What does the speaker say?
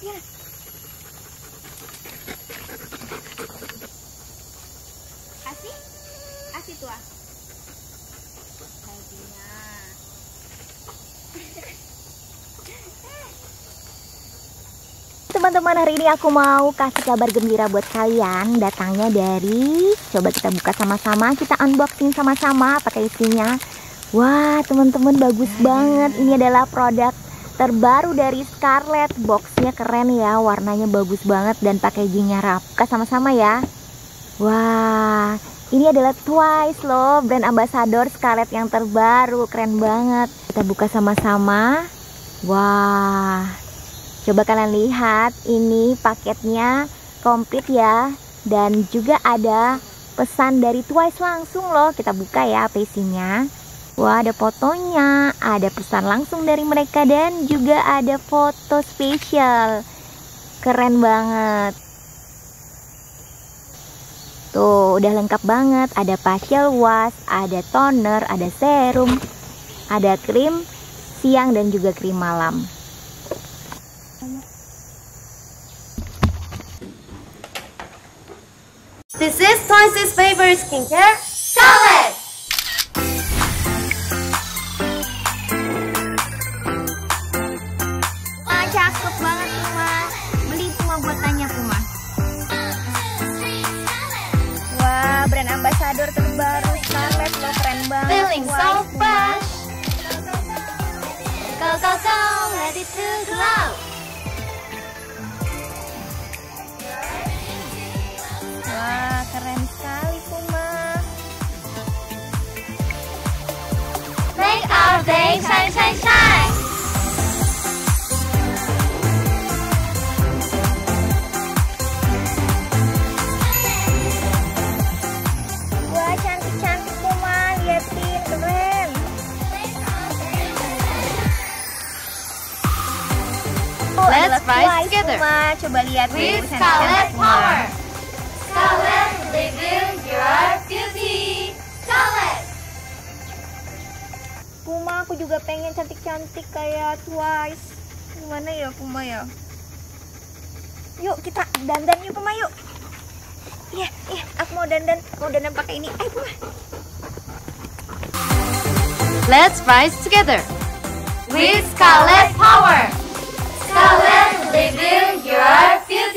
tempatnya. Asih? Asih tua. Baiknya. Teman-teman, hari ini aku mau kasih kabar gembira buat kalian. Datangnya dari, coba kita buka sama-sama, kita unboxing sama-sama, pakai isinya. Wah, teman-teman, bagus banget. Ini adalah produk terbaru dari Scarlett. Boxnya keren ya, warnanya bagus banget dan packagingnya rapi. Sama-sama ya. Wah, ini adalah Twice loh, brand ambassador Scarlett yang terbaru. Keren banget. Kita buka sama-sama. Wah, coba kalian lihat, ini paketnya komplit ya. Dan juga ada pesan dari Twice langsung loh. Kita buka ya packagingnya. Wah, ada fotonya, ada pesan langsung dari mereka, dan juga ada foto spesial. Keren banget. Tuh, udah lengkap banget. Ada facial wash, ada toner, ada serum, ada krim siang dan juga krim malam. This is Twice's favorite skincare, Scarlett! Cakep banget Puma. Beli Puma buat tanya Puma. Wah, brand ambassador terbaru Scarlett lo, keren banget. Feeling so fresh. Go go go, ready to glow. Wah, keren sekali Puma. Make our day shine shine shine. Let's rise together. Puma. Coba lihat with Scarlett power. Scarlett, reveal your beauty. Scarlett. Puma, aku juga pengen cantik-cantik kayak Twice. Gimana ya Puma ya? Yuk kita dandan yuk Puma yuk. Iya, aku mau dandan pakai ini. Ayo Puma. Let's rise together with Scarlett power. Scarlett, reveal your beauty.